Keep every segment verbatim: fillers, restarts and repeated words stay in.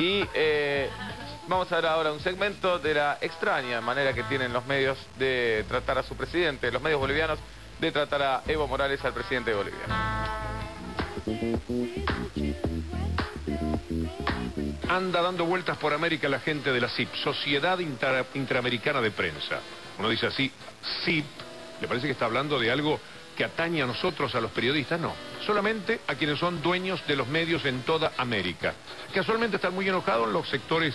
Y eh, vamos a ver ahora un segmento de la extraña manera que tienen los medios de tratar a su presidente, los medios bolivianos, de tratar a Evo Morales, al presidente de Bolivia. Anda dando vueltas por América la gente de la C I P, Sociedad Inter- Interamericana de Prensa. Uno dice así, C I P, le parece que está hablando de algo que atañe a nosotros, a los periodistas, no. Solamente a quienes son dueños de los medios en toda América. Casualmente están muy enojados los sectores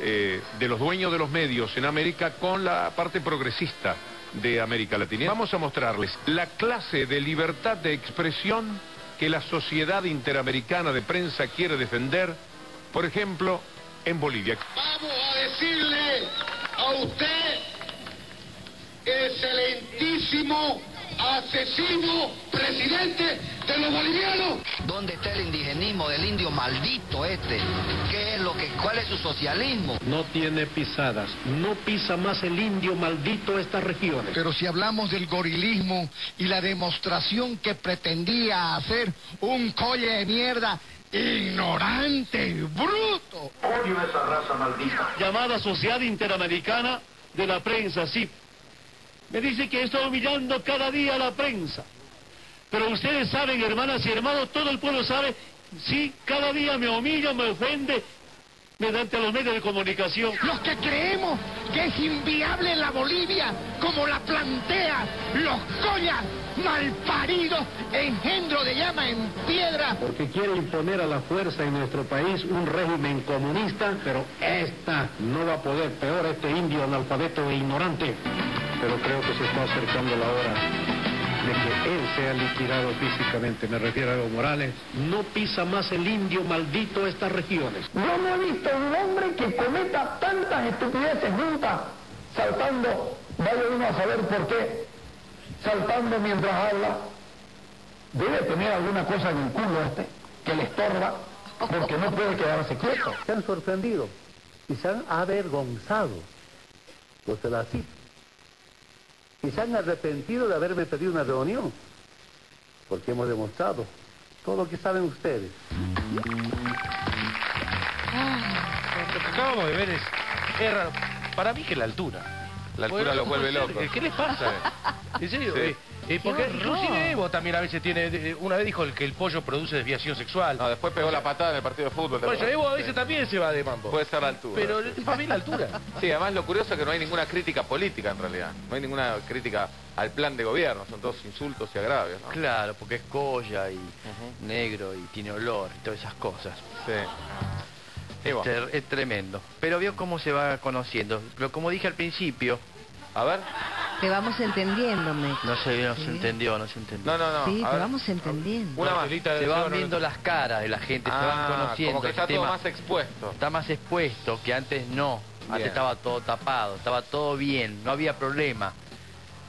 eh, de los dueños de los medios en América con la parte progresista de América Latina. Vamos a mostrarles la clase de libertad de expresión que la Sociedad Interamericana de Prensa quiere defender, por ejemplo, en Bolivia. Vamos a decirle a usted, excelentísimo asesino presidente de los bolivianos. ¿Dónde está el indigenismo del indio maldito este? ¿Qué es lo que, cuál es su socialismo? No tiene pisadas, no pisa más el indio maldito estas regiones. Pero si hablamos del gorilismo y la demostración que pretendía hacer un colle de mierda, ignorante, bruto. Odio a esa raza maldita. Llamada Sociedad Interamericana de la Prensa, sí. Me dice que está humillando cada día a la prensa. Pero ustedes saben, hermanas y hermanos, todo el pueblo sabe, sí, cada día me humilla, me ofende mediante los medios de comunicación. Los que creemos que es inviable la Bolivia, como la plantea los collas malparidos, engendro de llama en piedra. Porque quiere imponer a la fuerza en nuestro país un régimen comunista, pero esta no va a poder, peor este indio analfabeto e ignorante. Pero creo que se está acercando la hora de que él sea liquidado físicamente, me refiero a Evo Morales. No pisa más el indio maldito estas regiones. No me he visto un hombre que cometa tantas estupideces juntas, saltando, vaya uno a saber por qué, saltando mientras habla. Debe tener alguna cosa en el culo este, que le estorba, porque no puede quedarse quieto. Se han sorprendido y se han avergonzado, pues se la cita. Y se han arrepentido de haberme pedido una reunión, porque hemos demostrado todo lo que saben ustedes. Lo que acabamos de ver es, es raro. Para mí que la altura. La altura bueno, lo vuelve loco. ¿Qué les pasa? ¿En serio? Sí. Eh, eh, porque inclusive Evo también a veces tiene... Eh, una vez dijo el que el pollo produce desviación sexual. No, después pegó o sea, la patada en el partido de fútbol. Bueno, Evo a veces sí. también se va de mambo. Puede ser la altura. Pero sí. para mí la altura. Sí, además lo curioso es que no hay ninguna crítica política en realidad. No hay ninguna crítica al plan de gobierno. Son todos insultos y agravios, ¿no? Claro, porque es colla y uh-huh. negro y tiene olor y todas esas cosas. Sí. Este, es tremendo. Pero vio cómo se va conociendo. Pero como dije al principio... A ver... Te vamos entendiendo, Mex. No se, no se entendió, no se entendió. No, no, no. Sí, a te ver. vamos entendiendo. Una más. Se van viendo las caras de la gente, ah, se van conociendo. Como que está todo más expuesto. Está más expuesto, que antes no. Antes bien. Estaba todo tapado, estaba todo bien, no había problema.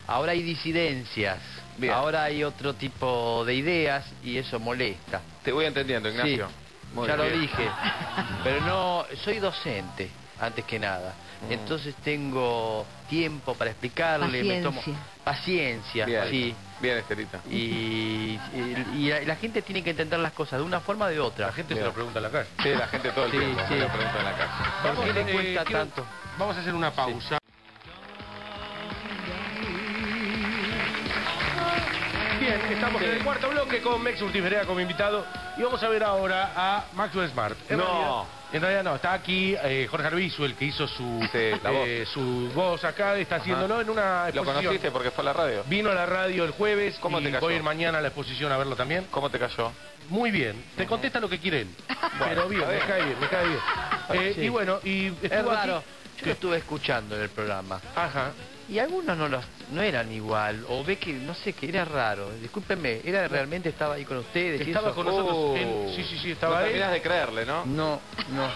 Ahora hay disidencias. Bien. Ahora hay otro tipo de ideas y eso molesta. Te voy entendiendo, Ignacio. Sí. Muy ya bien. Lo dije, pero no, soy docente, antes que nada. Mm. Entonces tengo tiempo para explicarle, paciencia. Me tomo paciencia, bien, sí. Bien, Estelita. Y, y, y la, la gente tiene que entender las cosas de una forma o de otra. La gente bien. Se lo pregunta en la calle. Sí, la gente todo el sí, tiempo sí. se lo pregunta en la calle. ¿Por qué le cuesta eh, tanto? Quiero... Vamos a hacer una pausa. Sí. Bien, estamos sí. en el cuarto bloque con Mex Urtizberea como invitado. Y vamos a ver ahora a Maxwell Smart. En no. Realidad, en realidad no, está aquí eh, Jorge Arvizu, el que hizo su, sí, eh, voz. su voz acá, está haciéndolo en una exposición. ¿Lo conociste porque fue a la radio? Vino a la radio el jueves. ¿Cómo y te cayó? Voy a ir mañana a la exposición a verlo también. ¿Cómo te cayó? Muy bien, te uh-huh. contesta lo que quiere él. Bueno, pero bien, me cae bien, me cae bien. Eh, sí. Y bueno, y es raro. Yo ¿Qué? Lo estuve escuchando en el programa. Ajá. Y algunos no los no eran igual, o ve que, no sé, que era raro. Discúlpenme, era realmente estaba ahí con ustedes. Estaba con nosotros. Oh. Él, sí, sí, sí, estaba no ahí. Terminás de creerle, ¿no? No, no.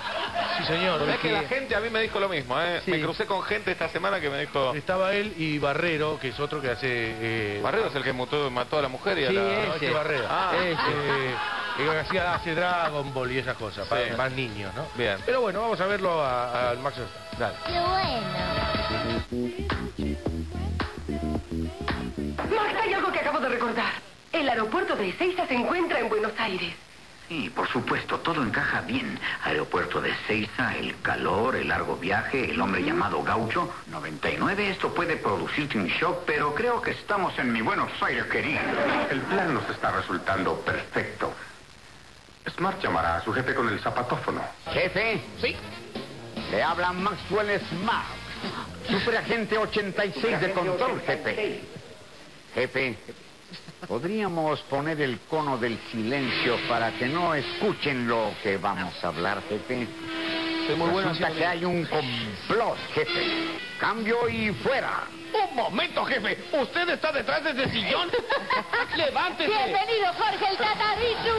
Sí, señor. Porque... Es que la gente a mí me dijo lo mismo, ¿eh? Sí. Me crucé con gente esta semana que me dijo... Estaba él y Barrero, que es otro que hace... Eh... Barrero es el que mató, mató a la mujer y a sí, la... Sí, ese. Barrero. Ah, ese. Eh... que hacía hace Dragon Ball y esas cosas, sí. para más niños, ¿no? Bien. Pero bueno, vamos a verlo al Max. Dale. ¡Qué bueno! Max, hay algo que acabo de recordar. El aeropuerto de Ezeiza se encuentra en Buenos Aires. Sí, por supuesto, todo encaja bien. Aeropuerto de Ezeiza, el calor, el largo viaje, el hombre llamado Gaucho. noventa y nueve, esto puede producirte un shock, pero creo que estamos en mi Buenos Aires, querido. El plan nos está resultando perfecto. Smart llamará a su jefe con el zapatófono. ¿Jefe? Sí. Le habla Maxwell Smart, superagente ochenta y seis de control, jefe. Jefe, ¿podríamos poner el cono del silencio para que no escuchen lo que vamos a hablar, jefe? Resulta que hay un complot, jefe. Cambio y fuera. Un momento, jefe. ¿Usted está detrás de ese sillón? ¡Levántese! ¡Bienvenido, Jorge, el Tata Arvizu!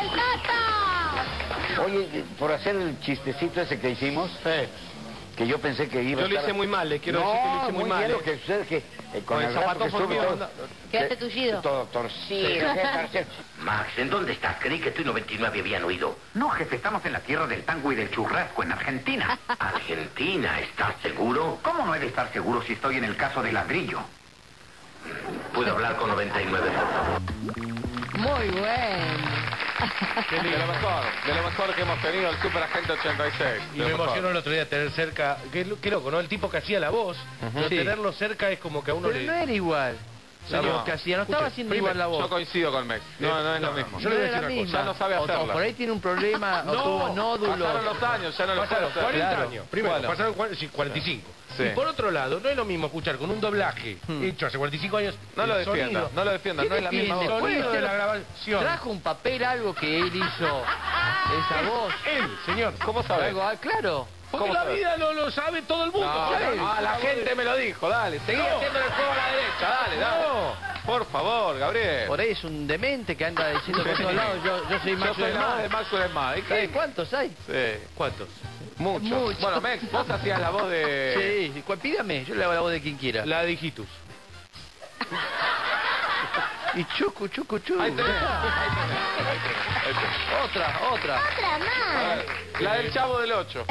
¡El Tata! Oye, por hacer el chistecito ese que hicimos... Sí. Que yo pensé que iba yo a estar... Yo lo hice muy mal, le quiero no, decir que lo hice muy, muy mal. No, muy bien, lo que sucede es que eh, con, con el zapato que sube... Todo, ¿qué hace tullido? Todo torcido. Sí. ¿Qué Max, ¿en dónde estás? Creí que tú y noventa y nueve habían oído. No, jefe, estamos en la tierra del tango y del churrasco, en Argentina. ¿Argentina? ¿Estás seguro? ¿Cómo no he de estar seguro si estoy en el caso de Ladrillo? ¿Puedo hablar con noventa y nueve, por favor? Muy bueno. Qué de lo mejor, de lo mejor que hemos tenido el superagente ochenta y seis. Y me emocionó el otro día tener cerca, qué, qué loco, ¿no? El tipo que hacía la voz, uh-huh. sí. tenerlo cerca es como que a uno Pero le... no era igual. La no, voz que hacía, no Escuche, estaba haciendo prima, igual la voz. Yo coincido con Mex. No, no es no, lo mismo. Yo le voy a decir una cosa. Ya no sabe hacerla. O, o por ahí tiene un problema, o no, tuvo nódulos. Pasaron los años, ya no lo pasaron. Pasaron cuarenta claro. años. Primero, bueno. pasaron cuarenta y cinco. Sí. Y por otro lado, no es lo mismo escuchar con un doblaje hmm. hecho hace cuarenta y cinco años. No lo defienda, no lo defienda, no es la misma voz. El sonido de la grabación. Trajo un papel algo que él hizo. Esa voz. Él, señor. ¿Cómo sabe? Claro. Porque la sabes? vida no lo sabe todo el mundo. No, no, no, ah, la gente me lo dijo, dale. Seguí no. haciendo el juego a la derecha, dale, dale. No. Por favor, Gabriel. Por ahí es un demente que anda diciendo por todos lados, yo, yo soy Maxwell Smart. Yo soy la de Maxwell Smart. ¿Eh? ¿Cuántos hay? Sí. ¿Cuántos? Muchos. Mucho. Bueno, Mex, vos hacías la voz de... Sí, pídame, yo le hago la voz de quien quiera. La de Hijitus. Y chucu, chucu, chucu. Ahí tenés, ahí tenés, ahí tenés, ahí tenés. Otra, otra. Otra más. La del Chavo del ocho.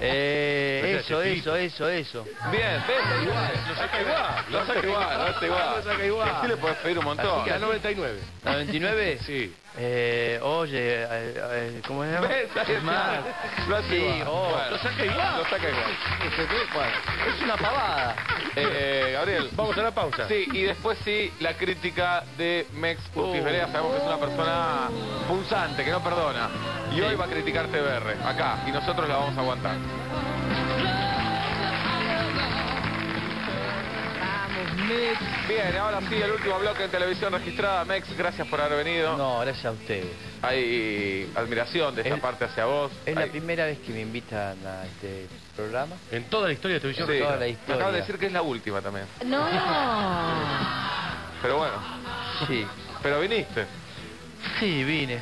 Eh, eso, eso, eso, eso. Bien, ves, igual. Lo saca igual. Lo saca igual, lo saca igual. Lo saca igual. Así le podés pedir un montón. Así que a noventa y nueve. ¿A noventa y nueve? Sí. Eh, oye, eh, ¿cómo se llama? ¿Ves? Más. Lo hace sí, igual. Oh, bueno. Lo saca igual. Lo saca igual. Bueno, es una pavada. Eh, Gabriel, vamos a la pausa. Sí, y después sí, la crítica de Mex Urtizberea. Sabemos que es una persona punzante, que no perdona. Y sí. hoy va a criticar T V R, acá, y nosotros la vamos a aguantar. Bien, ahora sí, el último bloque en Televisión Registrada. Mex, gracias por haber venido. No, gracias a ustedes. Hay admiración de esta es, parte hacia vos. Es Hay... la primera vez que me invitan a este programa. En toda la historia de Televisión sí, Registrada. Me acabo de decir que es la última también. No. Pero bueno. Sí. Pero viniste. Sí, vine.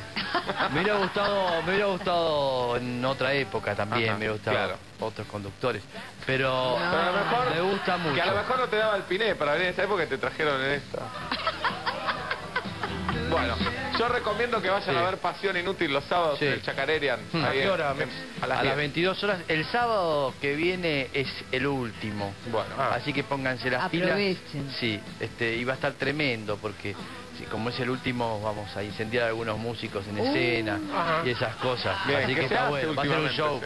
Me hubiera gustado, me hubiera gustado en otra época también, Ajá, me hubiera gustado claro. otros conductores. Pero, no, pero a lo mejor, me gusta mucho. Que a lo mejor no te daba el piné para venir en esa época y te trajeron en esta. Bueno, yo recomiendo que vayan sí. a ver Pasión Inútil los sábados sí. en el Chacarerian. ¿A qué hora? A las, a las veintidós horas. El sábado que viene es el último. Bueno. Ah. Así que pónganse las Aprovechen. pilas. Sí, este, y va a estar tremendo porque... Sí, como es el último, vamos a incendiar a algunos músicos en escena uh, y esas cosas. Bien, Así que, que está bueno, va a ser un show.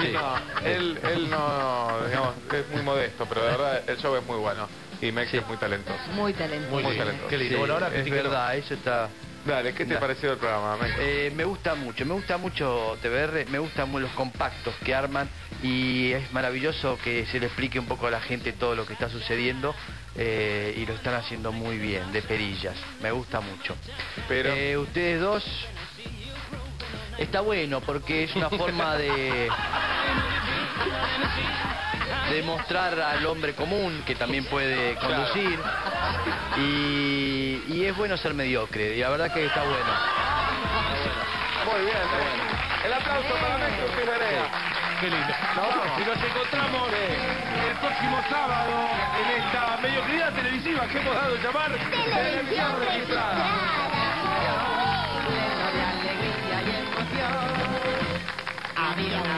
Sí. Sí. No, él, él no, digamos, es muy modesto, pero de verdad el show es muy bueno. Y Mex sí. es muy talentoso. Muy talentoso. Muy, muy talentoso. Qué lindo. Sí, bueno, ahora es verdad, eso está... Dale, ¿qué te nah. pareció el programa, Mex? Eh, me gusta mucho, me gusta mucho T V R, me gustan muy los compactos que arman y es maravilloso que se le explique un poco a la gente todo lo que está sucediendo eh, y lo están haciendo muy bien, de perillas, me gusta mucho. Pero... Eh, ustedes dos, está bueno porque es una forma de... de mostrar al hombre común que también puede conducir claro. y, y es bueno ser mediocre y la verdad que está bueno, está bueno. muy bien está bueno. el aplauso sí. para Mex Urtizberea sí. qué lindo nos, vamos. Y nos encontramos sí. el próximo sábado en esta mediocridad televisiva que hemos dado a llamar Televisión Registrada. Amiga.